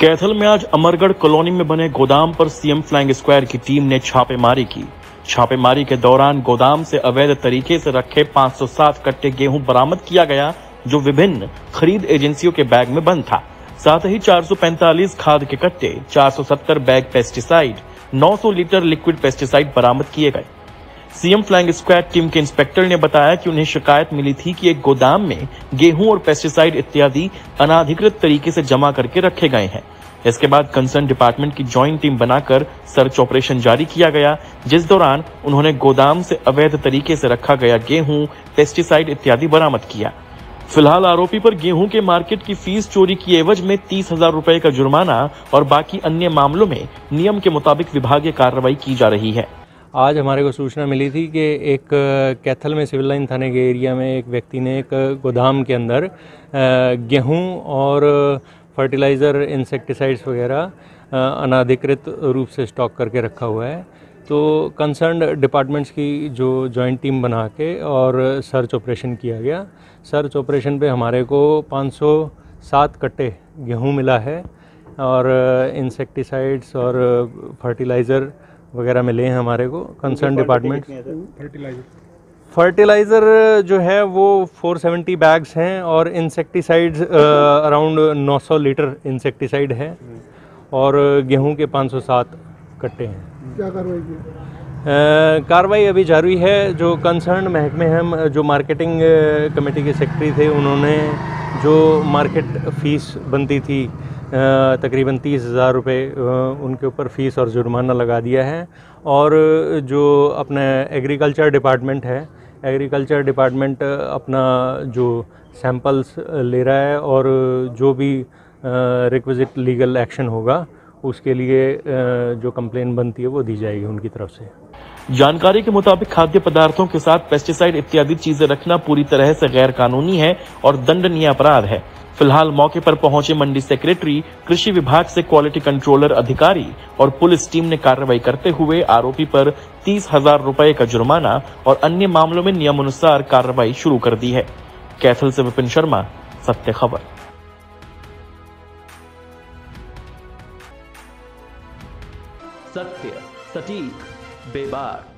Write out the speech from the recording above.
कैथल में आज अमरगढ़ कॉलोनी में बने गोदाम पर सीएम फ्लाइंग स्क्वायर की टीम ने छापेमारी की। छापेमारी के दौरान गोदाम से अवैध तरीके से रखे 507 कट्टे गेहूं बरामद किया गया, जो विभिन्न खरीद एजेंसियों के बैग में बंद था। साथ ही 445 खाद के कट्टे, 470 bag pesticide, 900 litre liquid pesticide बरामद किए गए। सीएम फ्लाइंग स्क्वायर टीम के इंस्पेक्टर ने बताया कि उन्हें शिकायत मिली थी कि एक गोदाम में गेहूं और पेस्टिसाइड इत्यादि अनाधिकृत तरीके से जमा करके रखे गए हैं। इसके बाद कंसर्न डिपार्टमेंट की जॉइंट टीम बनाकर सर्च ऑपरेशन जारी किया गया, जिस दौरान उन्होंने गोदाम से अवैध तरीके से रखा गया गेहूं, पेस्टिसाइड इत्यादि बरामद किया। फिलहाल आरोपी पर गेहूं के मार्केट की फीस चोरी की एवज में 30,000 रुपए का जुर्माना और बाकी अन्य मामलों में नियम के मुताबिक विभागीय कार्रवाई की जा रही है। आज हमारे को सूचना मिली थी कि एक कैथल में सिविल लाइन थाने के एरिया में एक व्यक्ति ने एक गोदाम के अंदर गेहूं और फर्टिलाइज़र, इंसेक्टिसाइड्स वगैरह अनाधिकृत रूप से स्टॉक करके रखा हुआ है। तो कंसर्न्ड डिपार्टमेंट्स की जॉइंट टीम बना के और सर्च ऑपरेशन किया गया। सर्च ऑपरेशन पे हमारे को 507 कट्टे गेहूं मिला है और इंसेक्टिसाइड्स और फर्टिलाइज़र वगैरह मिले हैं हमारे को। कंसर्न डिपार्टमेंट फर्टिलाइज़र जो है वो 470 बैग्स हैं और इंसेक्टिसाइड्स अराउंड 900 लीटर इंसेक्टिसाइड है और गेहूं के 507 कट्टे हैं। क्या कार्रवाई की? कार्रवाई अभी जारी है। जो कंसर्न महकमे हैं, जो मार्केटिंग कमेटी के सेक्रेटरी थे, उन्होंने जो मार्केट फीस बनती थी तकरीबन 30,000 रुपये उनके ऊपर फ़ीस और जुर्माना लगा दिया है। और जो अपने एग्रीकल्चर डिपार्टमेंट है, एग्रीकल्चर डिपार्टमेंट अपना जो सैंपल्स ले रहा है और जो भी रिक्विजिट लीगल एक्शन होगा उसके लिए जो कंप्लेन बनती है वो दी जाएगी उनकी तरफ से। जानकारी के मुताबिक खाद्य पदार्थों के साथ पेस्टिसाइड इत्यादि चीजें रखना पूरी तरह से गैर कानूनी है और दंडनीय अपराध है। फिलहाल मौके पर पहुंचे मंडी सेक्रेटरी, कृषि विभाग से क्वालिटी कंट्रोलर अधिकारी और पुलिस टीम ने कार्रवाई करते हुए आरोपी पर 30,000 रुपए का जुर्माना और अन्य मामलों में नियमानुसार कार्रवाई शुरू कर दी है। कैथल से विपिन शर्मा, सत्य खबर। सत्य, सटीक, बेबाक।